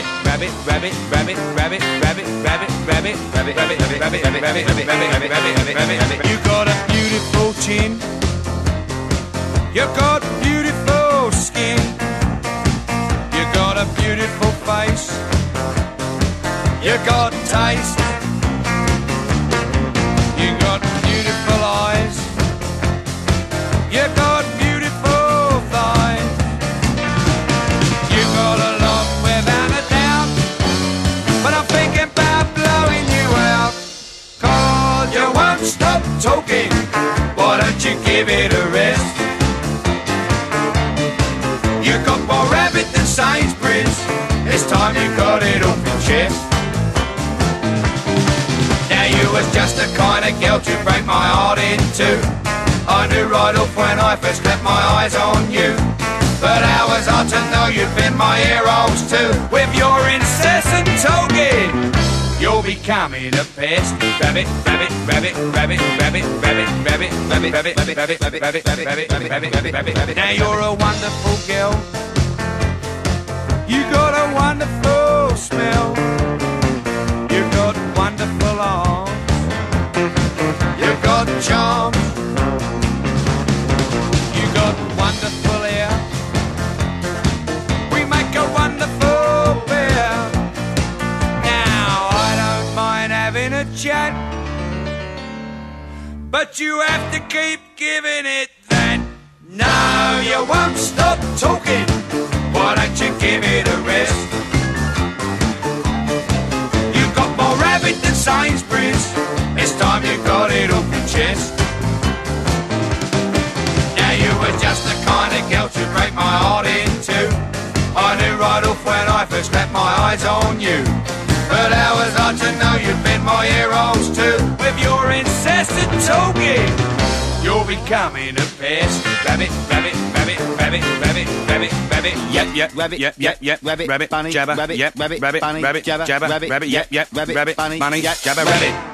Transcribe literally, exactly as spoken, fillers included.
rabbit, rabbit, rabbit, rabbit, rabbit, rabbit, rabbit, rabbit, rabbit, rabbit, rabbit, rabbit, rabbit, rabbit, rabbit, rabbit. You got a beautiful chin. You got beautiful skin. You got a beautiful face. You got taste. You got beautiful eyes. You got beautiful thighs. You got a lot without a doubt, but I'm thinking about blowing you out. 'Cause you won't stop talking. Why don't you give it a rest? You got more rabbit than Sainsburys. It's time you got it off your chest. You was just the kind of girl to break my heart in two. I knew right off when I first left my eyes on you. But how was I to know you'd been my ear holes too? With your incessant talking, you're becoming a pest. Rabbit, rabbit, rabbit, rabbit, rabbit, rabbit, rabbit, rabbit, rabbit, rabbit, rabbit, rabbit, rabbit, rabbit, rabbit, rabbit, rabbit. Now you're a wonderful girl. You got a wonderful smell. You've got wonderful eyes. Charm. You got wonderful hair. We make a wonderful pair. Now I don't mind having a chat, but you have to keep giving it that. No, you won't stop talking. Why don't you give it a rest? You got more rabbit than Sainsburys. It's time you got it off your chest. Now you were just the kind of girl to break my heart in two. I knew right off when I first left my eyes on you. But how was I to know you'd been my ear holes too? With your incessant talking, you're becoming a pest. Rabbit, rabbit, rabbit, rabbit, rabbit, rabbit, rabbit. Yep, yep, rabbit, yep, yep, yep, rabbit, rabbit, bunny, jabber, rabbit, yep, rabbit, rabbit, bunny, jabber, rabbit, yep, yep, rabbit, rabbit, bunny, jabber, rabbit.